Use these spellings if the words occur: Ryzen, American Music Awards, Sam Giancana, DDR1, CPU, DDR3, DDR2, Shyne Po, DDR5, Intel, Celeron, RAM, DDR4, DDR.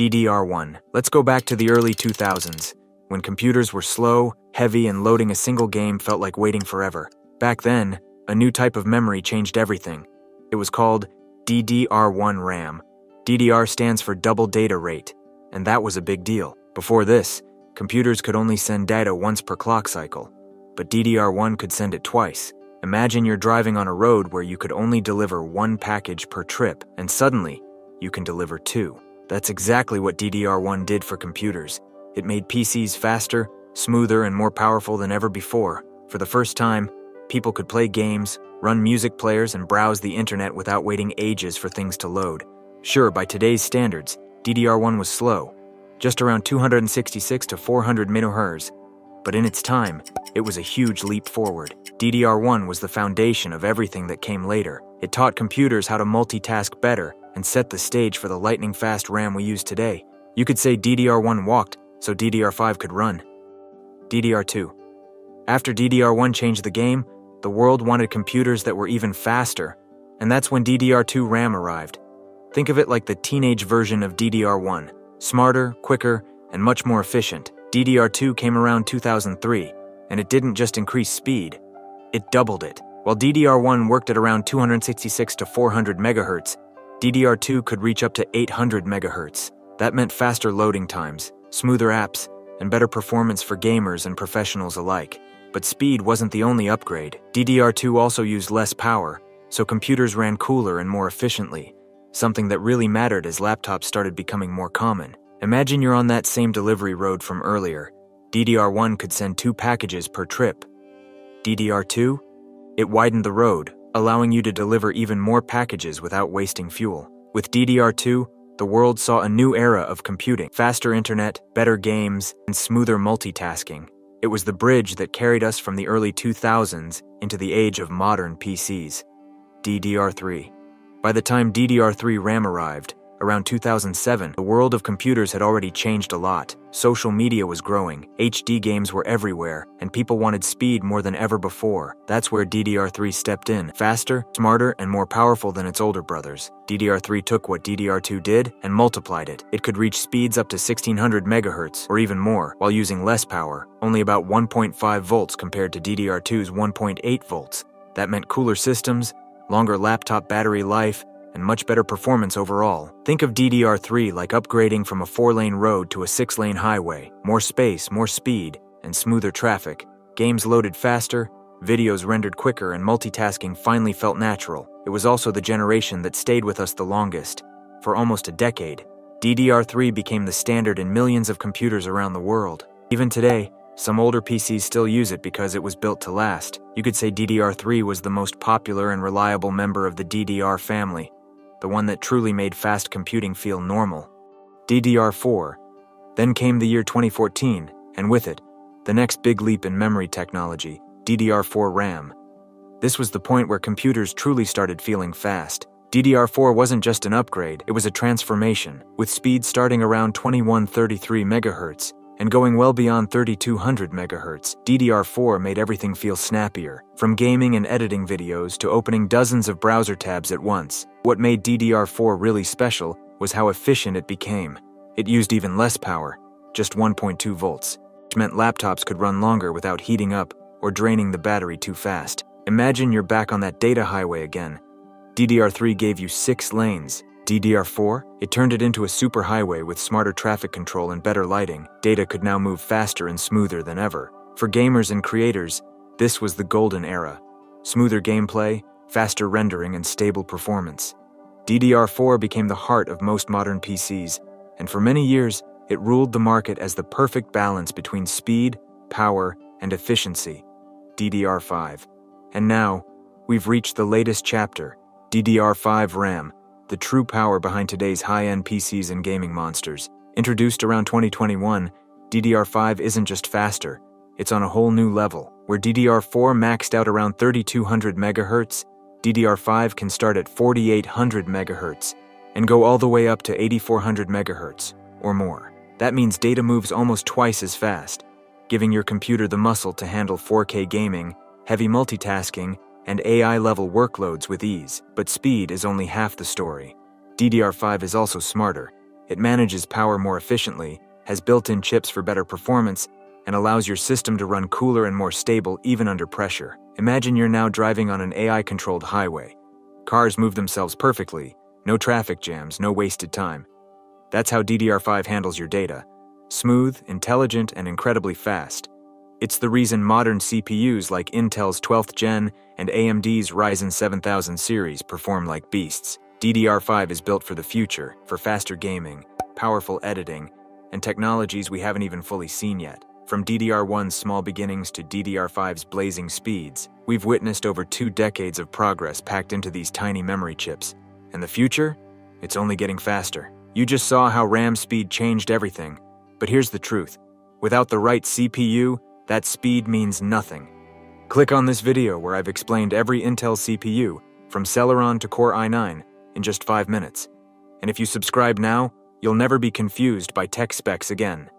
DDR1. Let's go back to the early 2000s, when computers were slow, heavy, and loading a single game felt like waiting forever. Back then, a new type of memory changed everything. It was called DDR1 RAM. DDR stands for double data rate, and that was a big deal. Before this, computers could only send data once per clock cycle, but DDR1 could send it twice. Imagine you're driving on a road where you could only deliver one package per trip, and suddenly, you can deliver two. That's exactly what DDR1 did for computers. It made PCs faster, smoother, and more powerful than ever before. For the first time, people could play games, run music players, and browse the internet without waiting ages for things to load. Sure, by today's standards, DDR1 was slow, just around 266 to 400 MHz, but in its time, it was a huge leap forward. DDR1 was the foundation of everything that came later. It taught computers how to multitask better and set the stage for the lightning-fast RAM we use today. You could say DDR1 walked, so DDR5 could run. DDR2. After DDR1 changed the game, the world wanted computers that were even faster, and that's when DDR2 RAM arrived. Think of it like the teenage version of DDR1, smarter, quicker, and much more efficient. DDR2 came around 2003, and it didn't just increase speed, it doubled it. While DDR1 worked at around 266 to 400 MHz, DDR2 could reach up to 800 MHz. That meant faster loading times, smoother apps, and better performance for gamers and professionals alike. But speed wasn't the only upgrade. DDR2 also used less power, so computers ran cooler and more efficiently. Something that really mattered as laptops started becoming more common. Imagine you're on that same delivery road from earlier. DDR1 could send two packages per trip. DDR2? It widened the road, allowing you to deliver even more packages without wasting fuel. With DDR2, the world saw a new era of computing. Faster internet, better games, and smoother multitasking. It was the bridge that carried us from the early 2000s into the age of modern PCs. DDR3. By the time DDR3 RAM arrived, around 2007, the world of computers had already changed a lot. Social media was growing, HD games were everywhere, and people wanted speed more than ever before. That's where DDR3 stepped in, faster, smarter, and more powerful than its older brothers. DDR3 took what DDR2 did and multiplied it. It could reach speeds up to 1600 megahertz or even more, while using less power, only about 1.5 volts compared to DDR2's 1.8 volts. That meant cooler systems, longer laptop battery life, and much better performance overall. Think of DDR3 like upgrading from a 4-lane road to a 6-lane highway. More space, more speed, and smoother traffic. Games loaded faster, videos rendered quicker, and multitasking finally felt natural. It was also the generation that stayed with us the longest. For almost a decade, DDR3 became the standard in millions of computers around the world. Even today, some older PCs still use it because it was built to last. You could say DDR3 was the most popular and reliable member of the DDR family, the one that truly made fast computing feel normal. DDR4. Then came the year 2014, and with it, the next big leap in memory technology, DDR4 RAM. This was the point where computers truly started feeling fast. DDR4 wasn't just an upgrade, it was a transformation, with speeds starting around 2133 MHz, and going well beyond 3200 megahertz, DDR4 made everything feel snappier, from gaming and editing videos to opening dozens of browser tabs at once. What made DDR4 really special was how efficient it became. It used even less power, just 1.2 volts, which meant laptops could run longer without heating up or draining the battery too fast. Imagine you're back on that data highway again. DDR3 gave you 6 lanes. DDR4? It turned it into a superhighway with smarter traffic control and better lighting. Data could now move faster and smoother than ever. For gamers and creators, this was the golden era. Smoother gameplay, faster rendering, and stable performance. DDR4 became the heart of most modern PCs, and for many years, it ruled the market as the perfect balance between speed, power, and efficiency. DDR5. And now, we've reached the latest chapter, DDR5 RAM. The true power behind today's high-end PCs and gaming monsters. Introduced around 2021, DDR5 isn't just faster, it's on a whole new level. Where DDR4 maxed out around 3200 MHz, DDR5 can start at 4800 MHz and go all the way up to 8400 MHz or more. That means data moves almost twice as fast, giving your computer the muscle to handle 4K gaming, heavy multitasking, and AI-level workloads with ease. But speed is only half the story. DDR5 is also smarter. It manages power more efficiently, has built-in chips for better performance, and allows your system to run cooler and more stable even under pressure. Imagine you're now driving on an AI-controlled highway. Cars move themselves perfectly, no traffic jams, no wasted time. That's how DDR5 handles your data. Smooth, intelligent, and incredibly fast. It's the reason modern CPUs like Intel's 12th Gen and AMD's Ryzen 7000 series perform like beasts. DDR5 is built for the future, for faster gaming, powerful editing, and technologies we haven't even fully seen yet. From DDR1's small beginnings to DDR5's blazing speeds, we've witnessed over 2 decades of progress packed into these tiny memory chips. And the future? It's only getting faster. You just saw how RAM speed changed everything, but here's the truth. Without the right CPU, that speed means nothing. Click on this video where I've explained every Intel CPU, from Celeron to Core i9, in just 5 minutes. And if you subscribe now, you'll never be confused by tech specs again.